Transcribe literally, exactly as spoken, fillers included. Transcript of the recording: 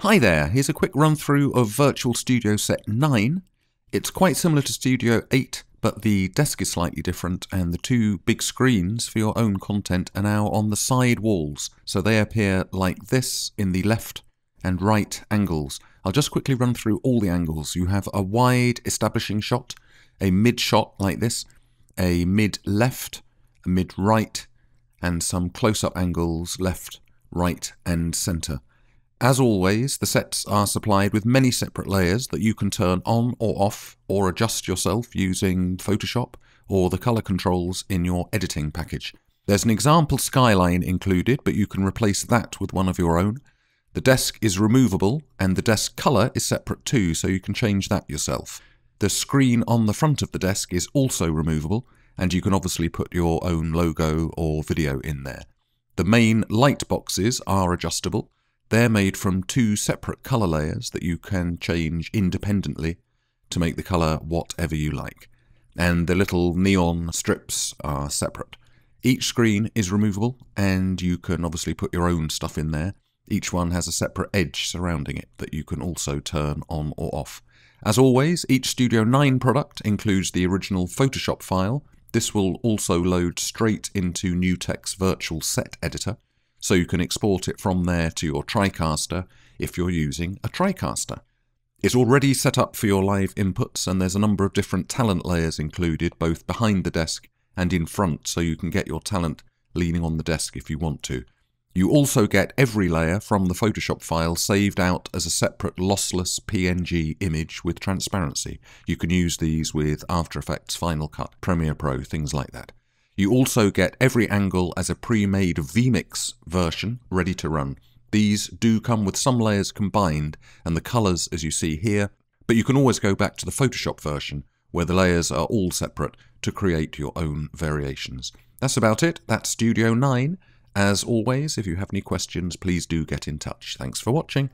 Hi there, here's a quick run through of Virtual Studio Set nine. It's quite similar to Studio eight, but the desk is slightly different and the two big screens for your own content are now on the side walls, so they appear like this in the left and right angles. I'll just quickly run through all the angles. You have a wide establishing shot, a mid shot like this, a mid left, a mid right, and some close-up angles left, right and centre. As always, the sets are supplied with many separate layers that you can turn on or off or adjust yourself using Photoshop or the colour controls in your editing package. There's an example skyline included, but you can replace that with one of your own. The desk is removable and the desk colour is separate too, so you can change that yourself. The screen on the front of the desk is also removable and you can obviously put your own logo or video in there. The main light boxes are adjustable. They're made from two separate colour layers that you can change independently to make the colour whatever you like. And the little neon strips are separate. Each screen is removable and you can obviously put your own stuff in there. Each one has a separate edge surrounding it that you can also turn on or off. As always, each Studio nine product includes the original Photoshop file. This will also load straight into NewTek's Virtual Set Editor, so you can export it from there to your TriCaster if you're using a TriCaster. It's already set up for your live inputs and there's a number of different talent layers included both behind the desk and in front, so you can get your talent leaning on the desk if you want to. You also get every layer from the Photoshop file saved out as a separate lossless P N G image with transparency. You can use these with After Effects, Final Cut, Premiere Pro, things like that. You also get every angle as a pre-made VMix version ready to run. These do come with some layers combined and the colours as you see here, but you can always go back to the Photoshop version where the layers are all separate to create your own variations. That's about it. That's Studio nine. As always, if you have any questions, please do get in touch. Thanks for watching.